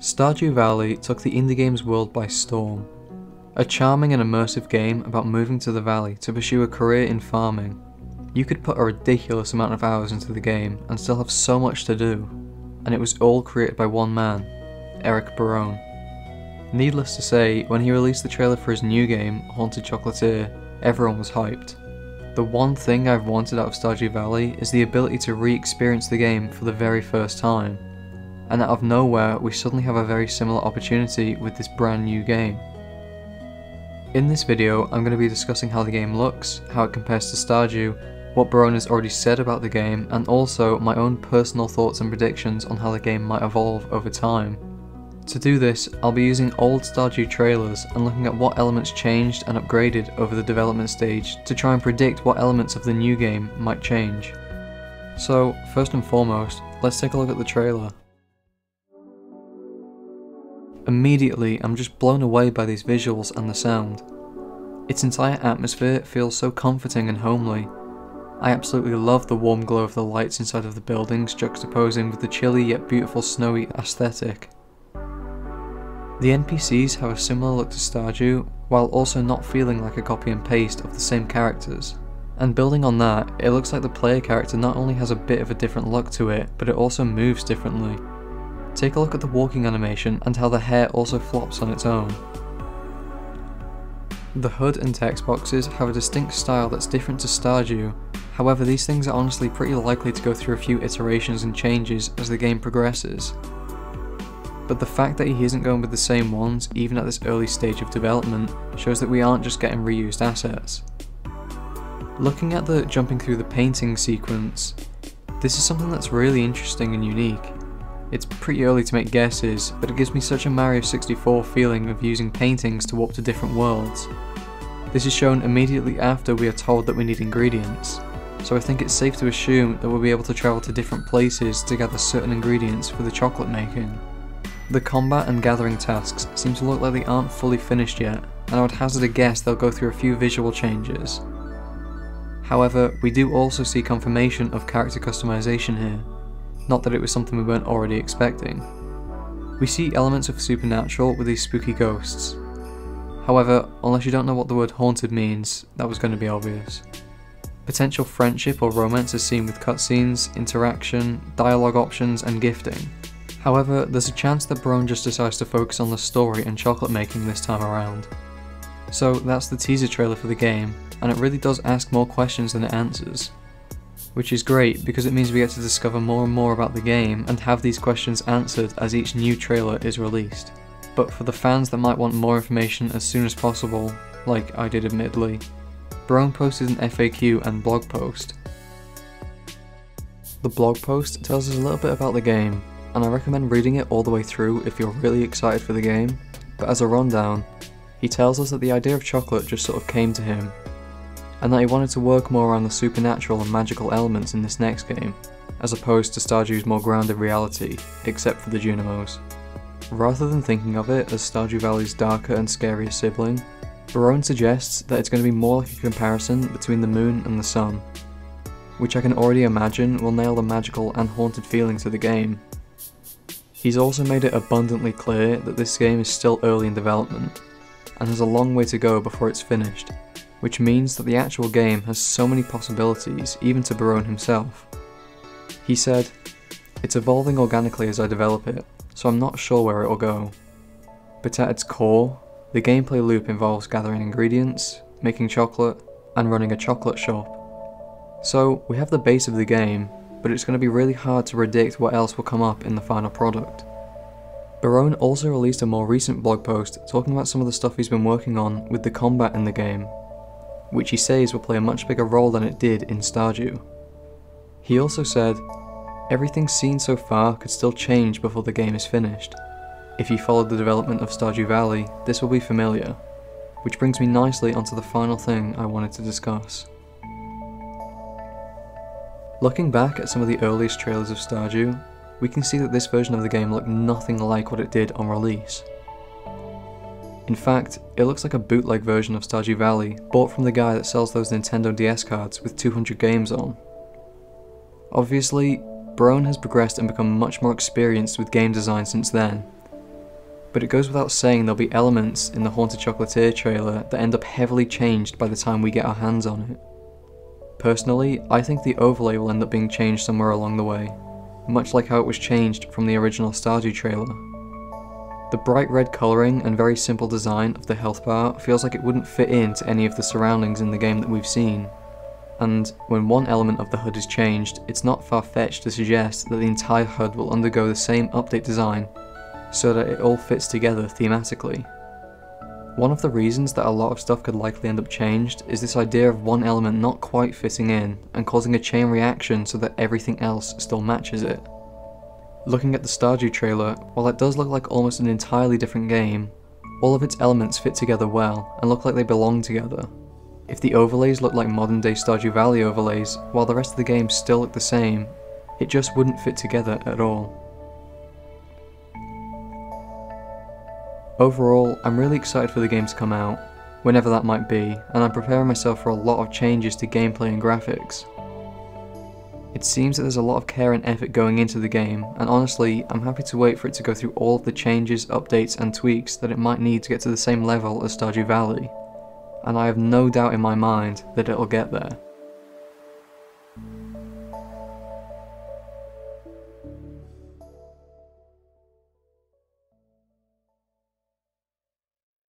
Stardew Valley took the indie game's world by storm. A charming and immersive game about moving to the valley to pursue a career in farming. You could put a ridiculous amount of hours into the game and still have so much to do, and it was all created by one man, Eric Barone. Needless to say, when he released the trailer for his new game, Haunted Chocolatier, everyone was hyped. The one thing I've wanted out of Stardew Valley is the ability to re-experience the game for the very first time, and out of nowhere we suddenly have a very similar opportunity with this brand new game. In this video I'm going to be discussing how the game looks, how it compares to Stardew, what Barone has already said about the game, and also my own personal thoughts and predictions on how the game might evolve over time. To do this, I'll be using old Stardew trailers and looking at what elements changed and upgraded over the development stage to try and predict what elements of the new game might change. So, first and foremost, let's take a look at the trailer. Immediately, I'm just blown away by these visuals and the sound. Its entire atmosphere feels so comforting and homely. I absolutely love the warm glow of the lights inside of the buildings juxtaposing with the chilly yet beautiful snowy aesthetic. The NPCs have a similar look to Stardew, while also not feeling like a copy and paste of the same characters. And building on that, it looks like the player character not only has a bit of a different look to it, but it also moves differently. Take a look at the walking animation and how the hair also flops on its own. The HUD and text boxes have a distinct style that's different to Stardew, however these things are honestly pretty likely to go through a few iterations and changes as the game progresses. But the fact that he isn't going with the same ones, even at this early stage of development, shows that we aren't just getting reused assets. Looking at the jumping through the painting sequence, this is something that's really interesting and unique. It's pretty early to make guesses, but it gives me such a Mario 64 feeling of using paintings to warp to different worlds. This is shown immediately after we are told that we need ingredients, so I think it's safe to assume that we'll be able to travel to different places to gather certain ingredients for the chocolate making. The combat and gathering tasks seem to look like they aren't fully finished yet, and I would hazard a guess they'll go through a few visual changes. However, we do also see confirmation of character customization here, not that it was something we weren't already expecting. We see elements of supernatural with these spooky ghosts. However, unless you don't know what the word haunted means, that was going to be obvious. Potential friendship or romance is seen with cutscenes, interaction, dialogue options, and gifting. However, there's a chance that Barone just decides to focus on the story and chocolate making this time around. So that's the teaser trailer for the game, and it really does ask more questions than it answers. Which is great, because it means we get to discover more and more about the game and have these questions answered as each new trailer is released. But for the fans that might want more information as soon as possible, like I did admittedly, Barone posted an FAQ and blog post. The blog post tells us a little bit about the game, and I recommend reading it all the way through if you're really excited for the game, but as a rundown, he tells us that the idea of chocolate just sort of came to him, and that he wanted to work more around the supernatural and magical elements in this next game, as opposed to Stardew's more grounded reality, except for the Junimos. Rather than thinking of it as Stardew Valley's darker and scarier sibling, Barone suggests that it's going to be more like a comparison between the moon and the sun, which I can already imagine will nail the magical and haunted feeling to the game. He's also made it abundantly clear that this game is still early in development, and has a long way to go before it's finished, which means that the actual game has so many possibilities, even to Barone himself. He said, "It's evolving organically as I develop it, so I'm not sure where it'll go. But at its core, the gameplay loop involves gathering ingredients, making chocolate, and running a chocolate shop. So we have the base of the game, but it's going to be really hard to predict what else will come up in the final product." Barone also released a more recent blog post talking about some of the stuff he's been working on with the combat in the game, which he says will play a much bigger role than it did in Stardew. He also said, "Everything seen so far could still change before the game is finished. If you followed the development of Stardew Valley, this will be familiar," which brings me nicely onto the final thing I wanted to discuss. Looking back at some of the earliest trailers of Stardew, we can see that this version of the game looked nothing like what it did on release. In fact, it looks like a bootleg version of Stardew Valley, bought from the guy that sells those Nintendo DS cards with 200 games on. Obviously, Barone has progressed and become much more experienced with game design since then, But it goes without saying there'll be elements in the Haunted Chocolatier trailer that end up heavily changed by the time we get our hands on it. Personally, I think the overlay will end up being changed somewhere along the way, much like how it was changed from the original Stardew trailer. The bright red colouring and very simple design of the health bar feels like it wouldn't fit into any of the surroundings in the game that we've seen, and when one element of the HUD is changed, it's not far-fetched to suggest that the entire HUD will undergo the same update design so that it all fits together thematically. One of the reasons that a lot of stuff could likely end up changed is this idea of one element not quite fitting in and causing a chain reaction so that everything else still matches it. Looking at the Stardew trailer, while it does look like almost an entirely different game, all of its elements fit together well and look like they belong together. If the overlays look like modern day Stardew Valley overlays, while the rest of the game still look the same, it just wouldn't fit together at all. Overall, I'm really excited for the game to come out, whenever that might be, and I'm preparing myself for a lot of changes to gameplay and graphics. It seems that there's a lot of care and effort going into the game, and honestly, I'm happy to wait for it to go through all of the changes, updates, and tweaks that it might need to get to the same level as Stardew Valley, and I have no doubt in my mind that it'll get there.